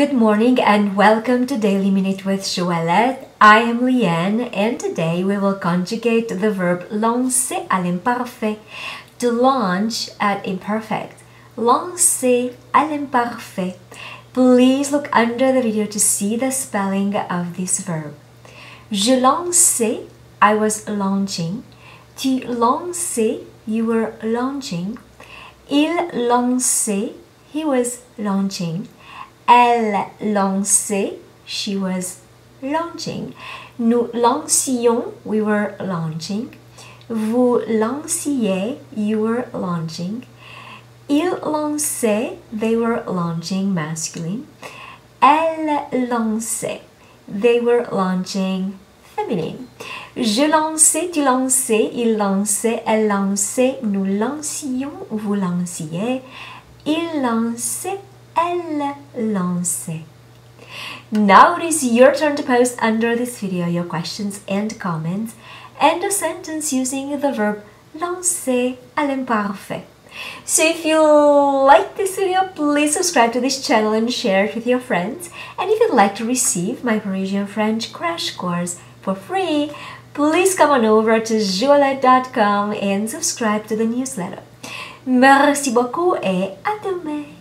Good morning and welcome to Daily Minute with J'Ouellette. I am Lyanne and today we will conjugate the verb lancer à l'imparfait, to launch at imperfect. Lancer à l'imparfait. Please look under the video to see the spelling of this verb. Je lançais, I was launching. Tu lançais, you were launching. Il lançait, he was launching. Elle lançait, she was launching. Nous lancions, we were launching. Vous lanciez, you were launching. Ils lançaient, they were launching, masculine. Elle lançait, they were launching, feminine. Je lançais, tu lançais, il lançait, elle lançait, nous lancions, vous lanciez. Il lançait, elle lançait. Now it is your turn to post under this video your questions and comments and a sentence using the verb lancer à l'imparfait. So if you like this video, please subscribe to this channel and share it with your friends. And if you'd like to receive my Parisian French crash course for free, please come on over to j'ouellette.com and subscribe to the newsletter. Merci beaucoup et à demain!